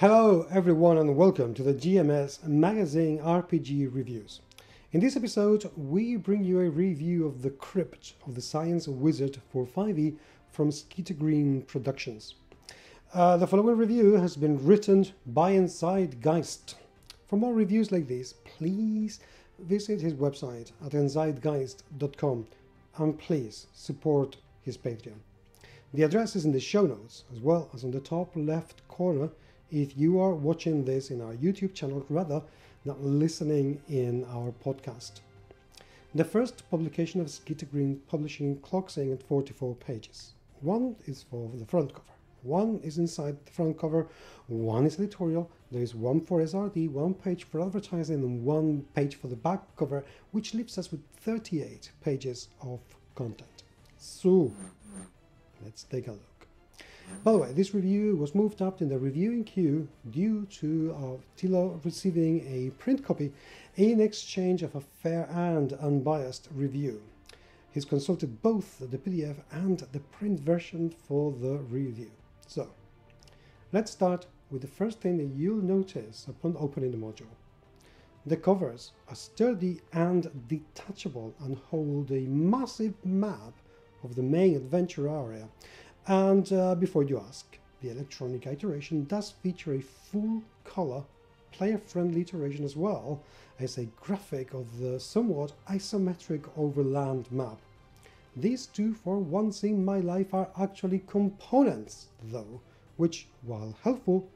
Hello everyone and welcome to the GMS Magazine RPG Reviews. In this episode we bring you a review of the Crypt of the Science Wizard for 5E from Skeeter Green Productions. The following review has been written by Endzeitgeist. For more reviews like this, please visit his website at endzeitgeist.com and please support his Patreon. The address is in the show notes as well as on the top left corner if you are watching this in our YouTube channel rather than listening in our podcast. The first publication of Skeeter Green Publishing clocks in at 44 pages. One is for the front cover, one is inside the front cover, one is editorial, there is one for SRD, one page for advertising and one page for the back cover, which leaves us with 38 pages of content. So let's take a look. By the way, this review was moved up in the reviewing queue due to Tilo receiving a print copy in exchange of a fair and unbiased review. He's consulted both the PDF and the print version for the review. So, let's start with the first thing that you'll notice upon opening the module. The covers are sturdy and detachable and hold a massive map of the main adventure area. And before you ask, the electronic iteration does feature a full-color, player-friendly iteration as well as a graphic of the somewhat isometric overland map. These two for once in my life are actually components, though, which, while helpful,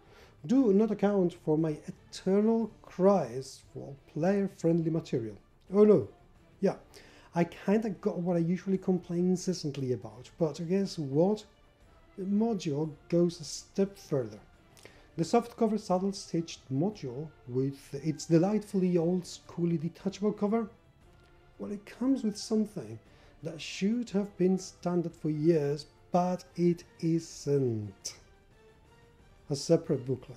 do not account for my eternal cries for player-friendly material. Oh no, yeah, I kinda got what I usually complain incessantly about, but guess what? The module goes a step further. The softcover saddle-stitched module, with its delightfully old-schoolly detachable cover, well, it comes with something that should have been standard for years, but it isn't. A separate booklet.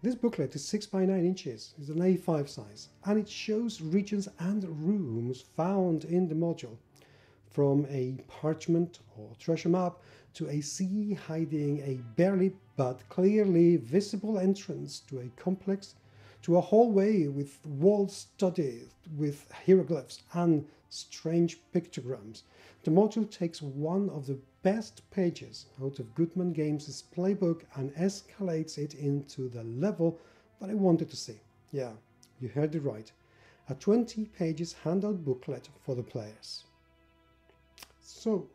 This booklet is 6 by 9 inches, it's an A5 size, and it shows regions and rooms found in the module, from a parchment or treasure map to a sea hiding a barely but clearly visible entrance to a complex, to a hallway with walls studded with hieroglyphs and strange pictograms. The module takes one of the best pages out of Goodman Games' playbook and escalates it into the level that I wanted to see. Yeah, you heard it right. A 20 pages handout booklet for the players. So,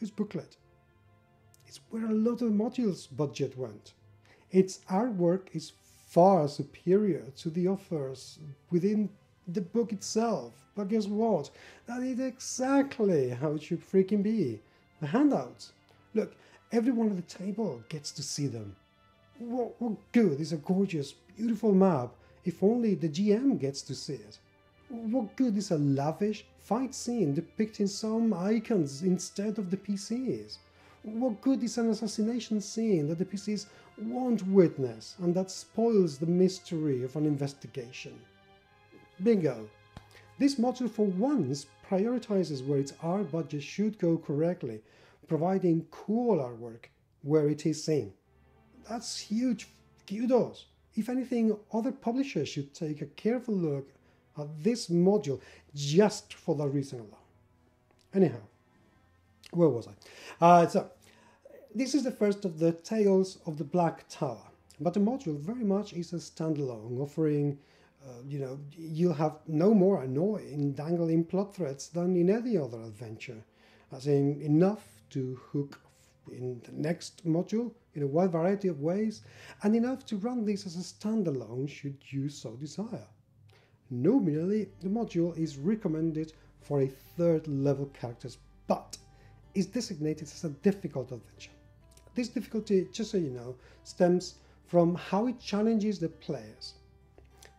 this booklet is where a lot of modules budget went. Its artwork is far superior to the offers within the book itself, but guess what? That is exactly how it should freaking be. The handouts. Look, everyone at the table gets to see them. What good is a gorgeous, beautiful map if only the GM gets to see it? What good is a lavish fight scene depicting some icons instead of the PCs? What good is an assassination scene that the PCs won't witness and that spoils the mystery of an investigation? Bingo! This module for once prioritizes where its art budget should go correctly, providing cool artwork where it is seen. That's huge, kudos! If anything, other publishers should take a careful look at this module just for that reason alone. Anyhow, where was I? So, this is the first of the Tales of the Black Tower, but the module very much is a standalone, offering you'll have no more annoying, dangling plot threads than in any other adventure, as in enough to hook in the next module in a wide variety of ways, and enough to run this as a standalone should you so desire. Nominally, the module is recommended for a third level characters, but is designated as a difficult adventure. This difficulty, just so you know, stems from how it challenges the players.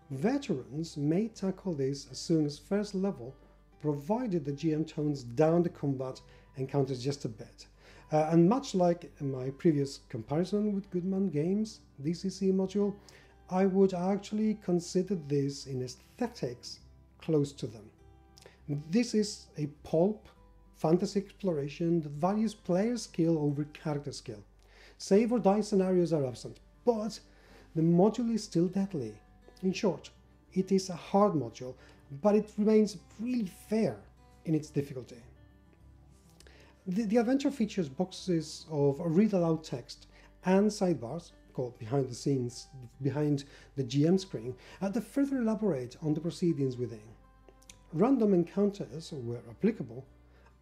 Veterans may tackle this as soon as first level, provided the GM tones down the combat encounters just a bit. And much like my previous comparison with Goodman Games, DCC module, I would actually consider this in aesthetics close to them. This is a pulp fantasy exploration that values player skill over character skill. Save or die scenarios are absent, but the module is still deadly. In short, it is a hard module, but it remains really fair in its difficulty. The adventure features boxes of read-aloud text and sidebars, called behind the scenes, behind the GM screen, that further elaborate on the proceedings within. Random encounters, where applicable,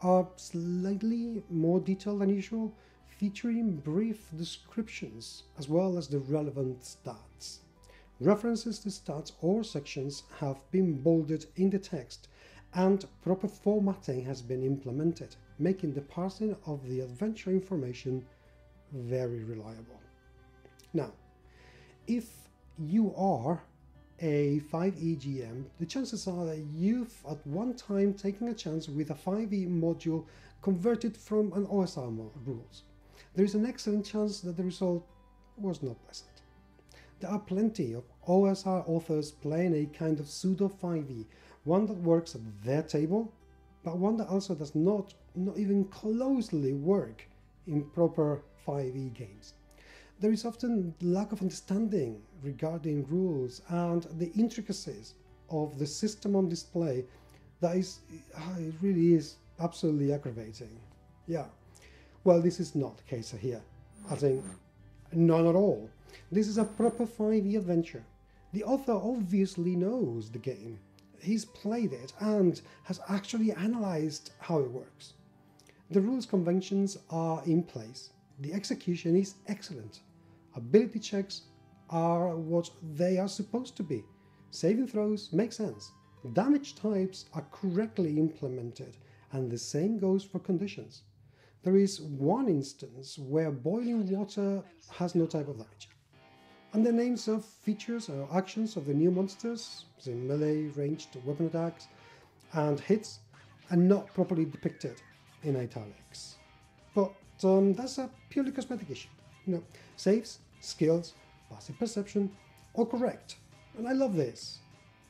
are slightly more detailed than usual, featuring brief descriptions as well as the relevant stats. References to stats or sections have been bolded in the text, and proper formatting has been implemented, making the parsing of the adventure information very reliable. Now, if you are a 5E GM, the chances are that you've at one time taken a chance with a 5E module converted from an OSR rules. There is an excellent chance that the result was not pleasant. There are plenty of OSR authors playing a kind of pseudo 5E, one that works at their table, but one that also does not even closely work in proper 5E games. There is often lack of understanding regarding rules and the intricacies of the system on display that it really is absolutely aggravating. Yeah, well, this is not the case here. I think none at all. This is a proper 5e adventure. The author obviously knows the game. He's played it and has actually analyzed how it works. The rules conventions are in place. The execution is excellent. Ability checks are what they are supposed to be. Saving throws make sense. Damage types are correctly implemented, and the same goes for conditions. There is one instance where boiling water has no type of damage. And the names of features or actions of the new monsters, the melee, ranged weapon attacks, and hits, are not properly depicted in italics. But that's a purely cosmetic issue. You know, saves, skills, passive perception, or correct. And I love this.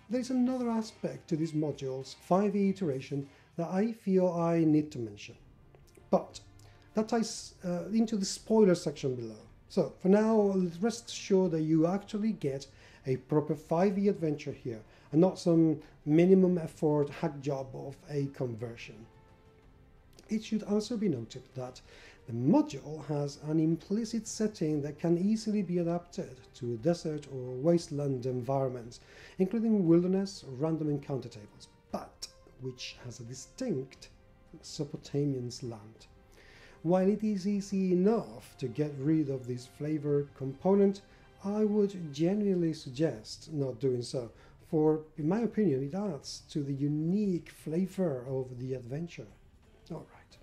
There is another aspect to this module's 5e iteration that I feel I need to mention, but that ties into the spoiler section below. So for now, rest assured that you actually get a proper 5e adventure here, and not some minimum effort hack job of a conversion. It should also be noted that the module has an implicit setting that can easily be adapted to desert or wasteland environments, including wilderness or random encounter tables, but which has a distinct Mesopotamian slant. While it is easy enough to get rid of this flavor component, I would genuinely suggest not doing so, for in my opinion it adds to the unique flavor of the adventure. Alright,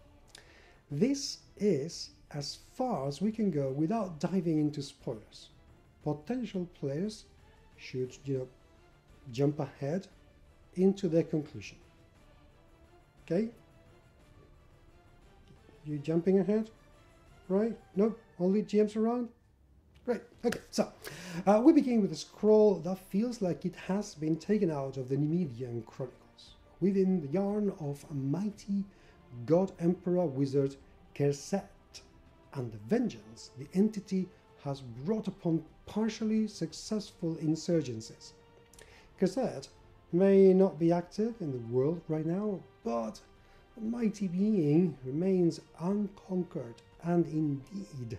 this is as far as we can go without diving into spoilers. Potential players should jump ahead into their conclusion. Okay? You jumping ahead, right? No, only GMs around? Great, okay, so we begin with a scroll that feels like it has been taken out of the Nemedian Chronicles, within the yarn of a mighty god-emperor wizard Kerset, and the vengeance the entity has brought upon partially successful insurgencies. Kerset may not be active in the world right now, but the mighty being remains unconquered, and indeed,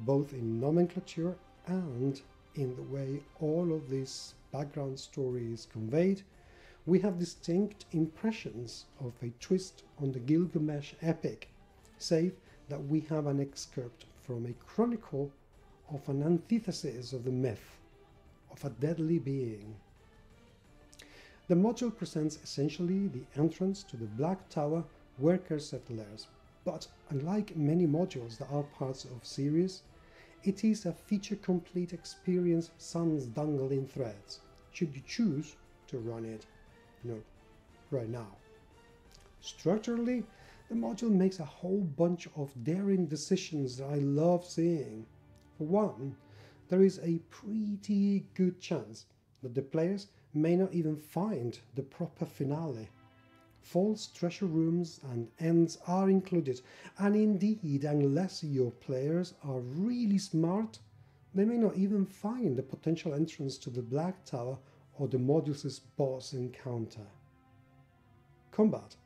both in nomenclature and in the way all of this background story is conveyed, we have distinct impressions of a twist on the Gilgamesh epic, save that we have an excerpt from a chronicle of an antithesis of the myth of a deadly being. The module presents essentially the entrance to the Black Tower where Kerset lairs, but unlike many modules that are parts of series, it is a feature-complete experience sans dangling threads, should you choose to run it right now. Structurally, the module makes a whole bunch of daring decisions that I love seeing. For one, there is a pretty good chance that the players may not even find the proper finale. False treasure rooms and ends are included, and indeed, unless your players are really smart, They may not even find the potential entrance to the Black Tower or the module's boss encounter. Combat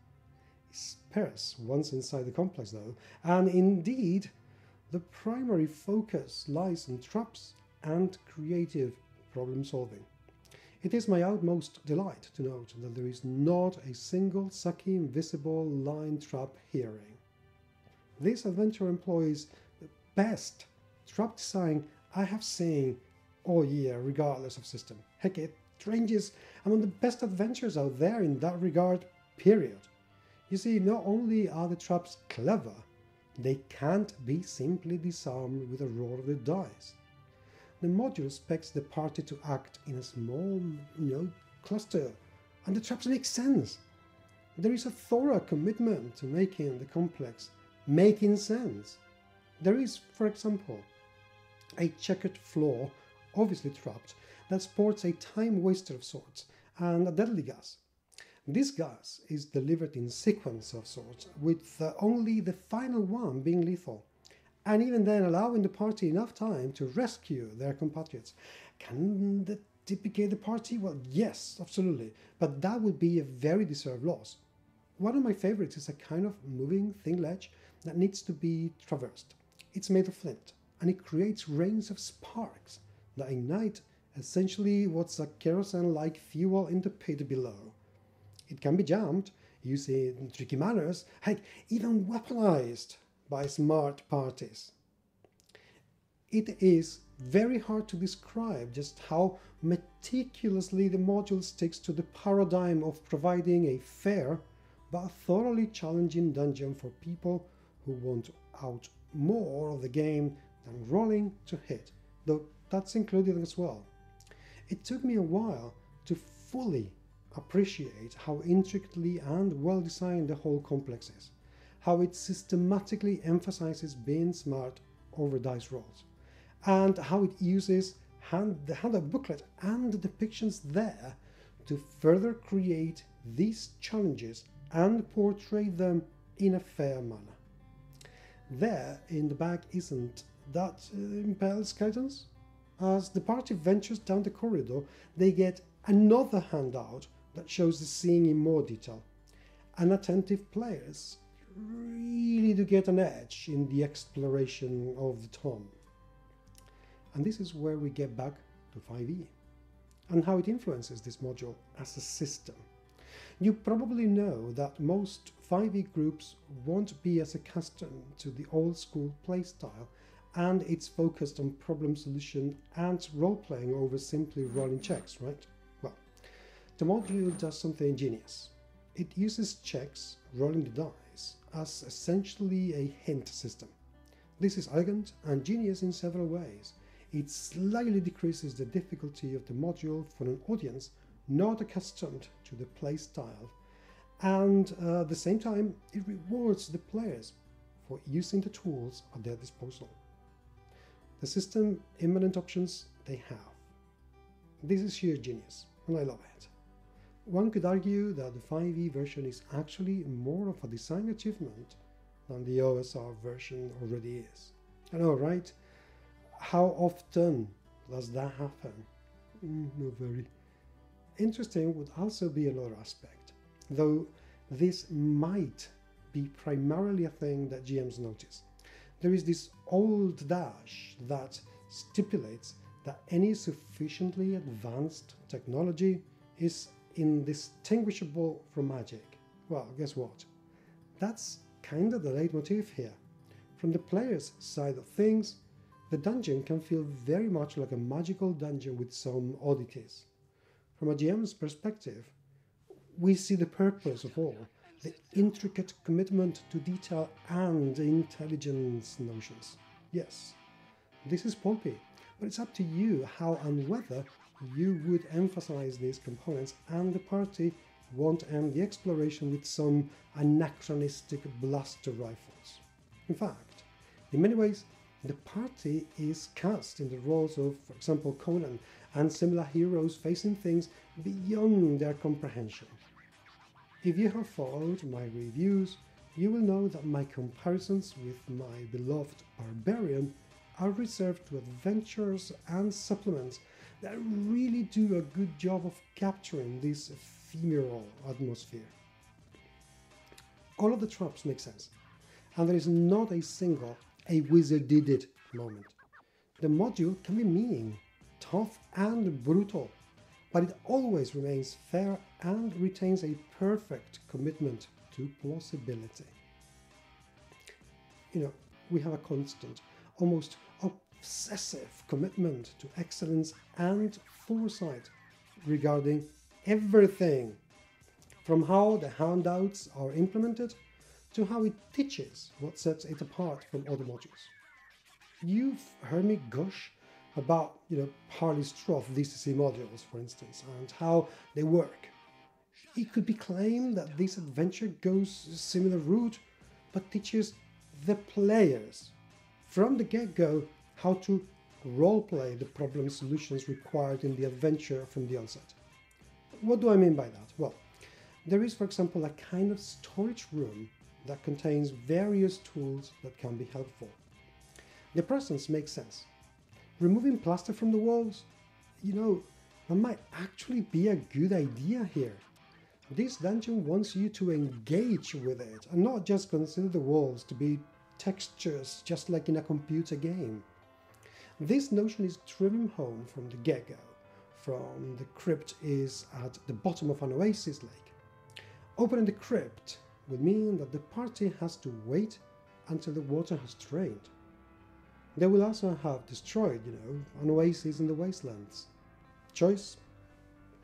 is sparse once inside the complex though, and indeed the primary focus lies on traps and creative problem solving. It is my utmost delight to note that there is not a single sucky invisible line trap hearing. This adventure employs the best trap design I have seen all year regardless of system. Heck, it ranges among the best adventures out there in that regard, period. You see, not only are the traps clever, they can't be simply disarmed with a roll of the dice. The module expects the party to act in a small, cluster, and the traps make sense. There is a thorough commitment to making the complex making sense. There is, for example, a checkered floor, obviously trapped, that sports a time waster of sorts and a deadly gas. This gas is delivered in sequence of sorts, with only the final one being lethal, and even then allowing the party enough time to rescue their compatriots. Can that deprecate the party? Well, yes, absolutely, but that would be a very deserved loss. One of my favorites is a kind of moving thin ledge that needs to be traversed. It's made of flint, and it creates rains of sparks that ignite essentially what's a kerosene-like fuel in the pit below. It can be jammed, used in tricky manners, heck, even weaponized by smart parties. It is very hard to describe just how meticulously the module sticks to the paradigm of providing a fair but thoroughly challenging dungeon for people who want out more of the game than rolling to hit, though that's included as well. It took me a while to fully appreciate how intricately and well designed the whole complex is, how it systematically emphasizes being smart over dice rolls, and how it uses the handout booklet and the depictions there to further create these challenges and portray them in a fair manner. There in the back isn't that impels guidance? As the party ventures down the corridor, they get another handout that shows the scene in more detail. Unattentive players really do get an edge in the exploration of the tomb. And this is where we get back to 5E and how it influences this module as a system. You probably know that most 5E groups won't be as accustomed to the old school playstyle, and it's focused on problem solution and role-playing over simply rolling checks, right? Well, the module does something ingenious. It uses checks, rolling the dice, as essentially a hint system. This is elegant and genius in several ways. It slightly decreases the difficulty of the module for an audience not accustomed to the play style, and at the same time it rewards the players for using the tools at their disposal. The system imminent options they have. This is sheer genius, and I love it. One could argue that the 5e version is actually more of a design achievement than the OSR version already is. I know, right? How often does that happen? Not very. Interesting would also be another aspect, though this might be primarily a thing that GMs notice. There is this old adage that stipulates that any sufficiently advanced technology is indistinguishable from magic. Well, guess what? That's kind of the leitmotif here. From the player's side of things, the dungeon can feel very much like a magical dungeon with some oddities. From a GM's perspective, we see the purpose of all. The intricate commitment to detail and intelligence notions. Yes, this is pulpy, but it's up to you how and whether you would emphasize these components, and the party won't end the exploration with some anachronistic blaster rifles. In fact, in many ways, the party is cast in the roles of, for example, Conan and similar heroes facing things beyond their comprehension. If you have followed my reviews, you will know that my comparisons with my beloved Barbarian are reserved to adventures and supplements that really do a good job of capturing this ephemeral atmosphere. All of the tropes make sense, and there is not a single "a wizard did it" moment. The module can be mean, tough and brutal, but it always remains fair and retains a perfect commitment to plausibility. You know, we have a constant, almost obsessive commitment to excellence and foresight regarding everything, from how the handouts are implemented to how it teaches what sets it apart from other modules. You've heard me gush about, Parley's Trough DCC modules, for instance, and how they work. It could be claimed that this adventure goes a similar route, but teaches the players from the get-go how to roleplay the problem solutions required in the adventure from the onset. What do I mean by that? Well, there is, for example, a kind of storage room that contains various tools that can be helpful. The presence makes sense. Removing plaster from the walls, that might actually be a good idea here. This dungeon wants you to engage with it and not just consider the walls to be textures just like in a computer game. This notion is driven home from the get-go, from the crypt is at the bottom of an oasis lake. Opening the crypt would mean that the party has to wait until the water has drained. They will also have destroyed, an oasis in the wastelands. Choice,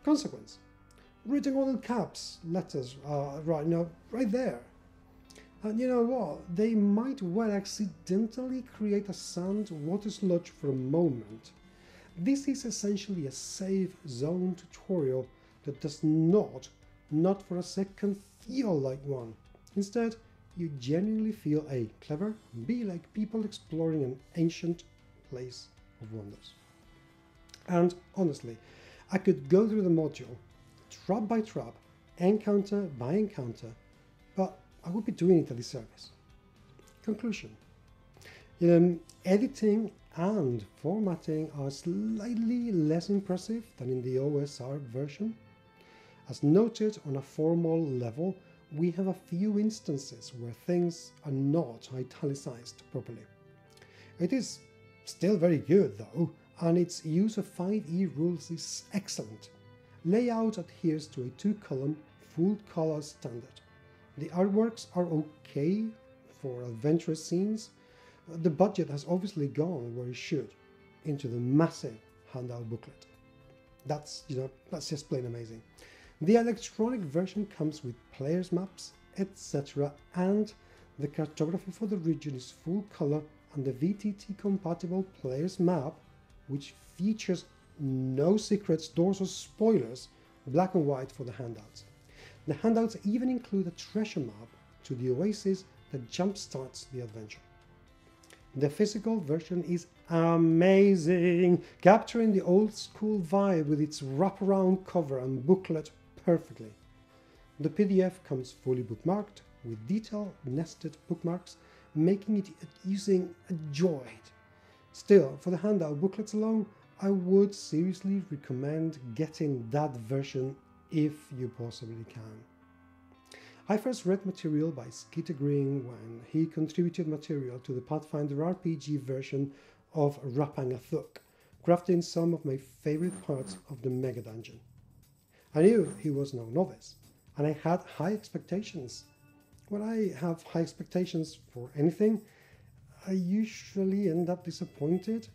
consequence. Written all in caps letters are right there. And you know what? They might well accidentally create a sand water sludge for a moment. This is essentially a safe zone tutorial that does not for a second, feel like one. Instead, you genuinely feel A, clever, B, like people exploring an ancient place of wonders. And honestly, I could go through the module, trap by trap, encounter by encounter, but I would be doing it a disservice. Conclusion. Editing and formatting are slightly less impressive than in the OSR version. As noted, on a formal level, we have a few instances where things are not italicized properly. It is still very good though, and its use of 5E rules is excellent. Layout adheres to a 2-column, full-color standard. The artworks are okay for adventurous scenes. The budget has obviously gone where it should, into the massive handout booklet. That's just plain amazing. The electronic version comes with players' maps, etc., and the cartography for the region is full color and the VTT-compatible players' map, which features no secrets, doors or spoilers, black and white for the handouts. The handouts even include a treasure map to the oasis that jumpstarts the adventure. The physical version is amazing, capturing the old-school vibe with its wraparound cover and booklet perfectly. The PDF comes fully bookmarked, with detailed nested bookmarks, making it using a joy. Still, for the handout booklets alone, I would seriously recommend getting that version if you possibly can. I first read material by Skeeter Green when he contributed material to the Pathfinder RPG version of Rappangathuk, crafting some of my favorite parts of the mega dungeon. I knew he was no novice, and I had high expectations. When I have high expectations for anything, I usually end up disappointed.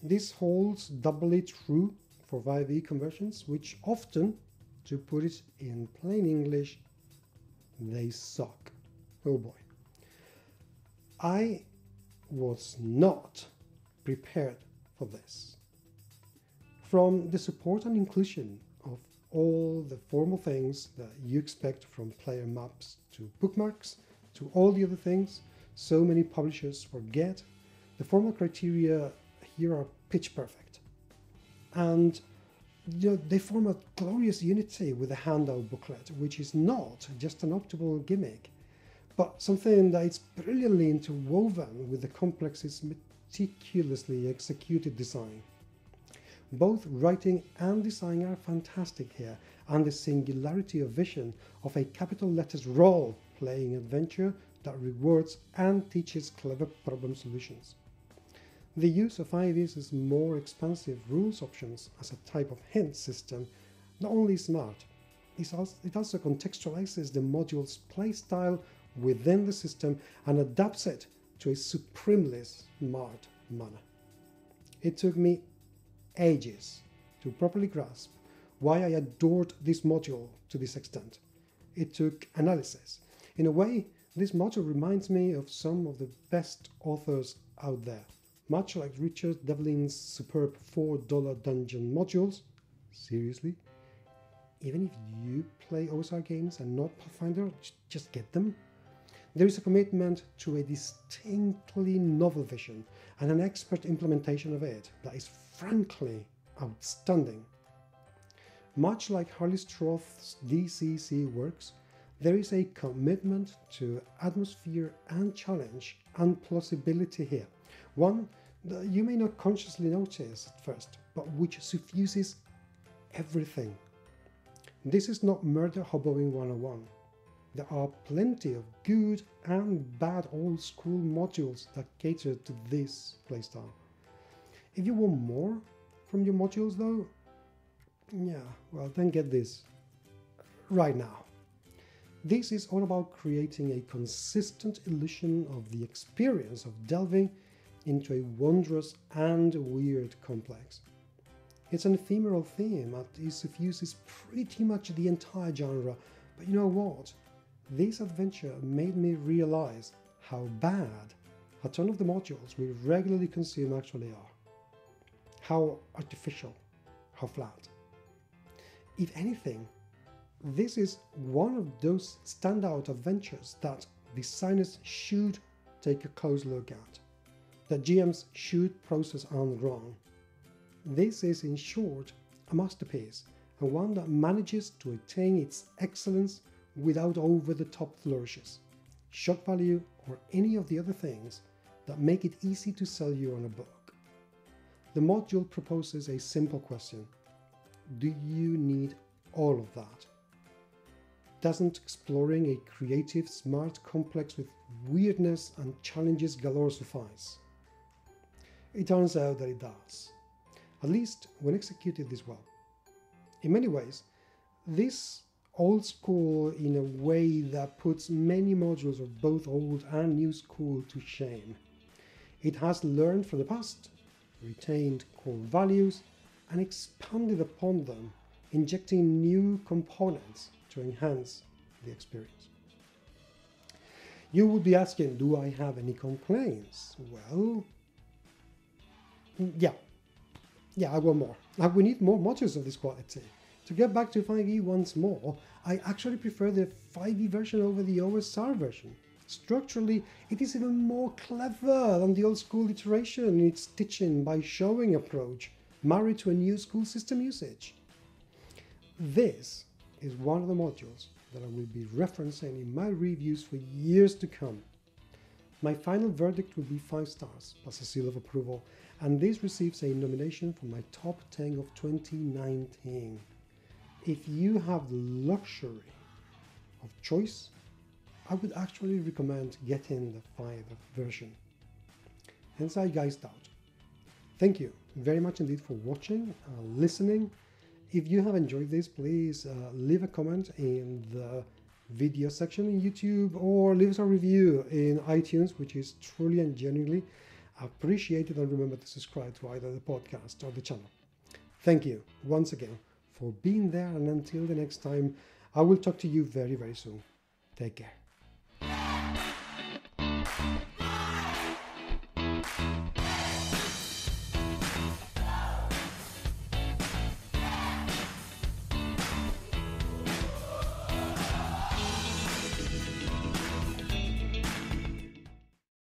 This holds doubly true for 5e conversions, which often, to put it in plain English, they suck. Oh boy. I was not prepared for this. From the support and inclusion of all the formal things that you expect, from player maps to bookmarks to all the other things so many publishers forget, the formal criteria here are pitch perfect. And they form a glorious unity with the handout booklet, which is not just an optimal gimmick, but something that is brilliantly interwoven with the complex meticulously executed design. Both writing and design are fantastic here, and the singularity of vision of a capital letters role-playing adventure that rewards and teaches clever problem solutions. The use of 5E's more expansive rules options as a type of hint system not only is smart, it also contextualizes the module's playstyle within the system and adapts it to a supremely smart manner. It took me ages to properly grasp why I adored this module to this extent. It took analysis. In a way, this module reminds me of some of the best authors out there, much like Richard Devlin's superb $4 dungeon modules. Seriously? Even if you play OSR games and not Pathfinder, just get them. There is a commitment to a distinctly novel vision and an expert implementation of it that is frankly outstanding. Much like Harley Stroth's DCC works, there is a commitment to atmosphere and challenge and plausibility here, one that you may not consciously notice at first, but which suffuses everything. This is not Murder Hoboing 101. There are plenty of good and bad old school modules that cater to this playstyle. If you want more from your modules though, yeah, well then get this right now. This is all about creating a consistent illusion of the experience of delving into a wondrous and weird complex. It's an ephemeral theme that suffuses pretty much the entire genre, but you know what? This adventure made me realize how bad a ton of the modules we regularly consume actually are. How artificial, how flat. If anything, this is one of those standout adventures that designers should take a close look at, that GMs should process and run. This is, in short, a masterpiece, and one that manages to attain its excellence without over-the-top flourishes, shock value, or any of the other things that make it easy to sell you on a book. The module proposes a simple question. Do you need all of that? Doesn't exploring a creative, smart complex with weirdness and challenges galore suffice? It turns out that it does, at least when executed this well. In many ways, this old school in a way that puts many modules of both old and new school to shame. It has learned from the past, retained core values, and expanded upon them, injecting new components to enhance the experience. You would be asking, do I have any complaints? Well, yeah, I want more. We need more modules of this quality. To get back to 5E once more, I actually prefer the 5E version over the OSR version. Structurally, it is even more clever than the old school iteration in its teaching by showing approach, married to a new school system usage. This is one of the modules that I will be referencing in my reviews for years to come. My final verdict will be 5 stars, plus a seal of approval, and this receives a nomination for my top 10 of 2019. If you have the luxury of choice, I would actually recommend getting the 5 version. Endzeitgeist out. Thank you very much indeed for watching and listening. If you have enjoyed this, please leave a comment in the video section on YouTube or leave us a review in iTunes, which is truly and genuinely appreciated. And remember to subscribe to either the podcast or the channel. Thank you once again for being there, and until the next time, I will talk to you very, very soon. Take care.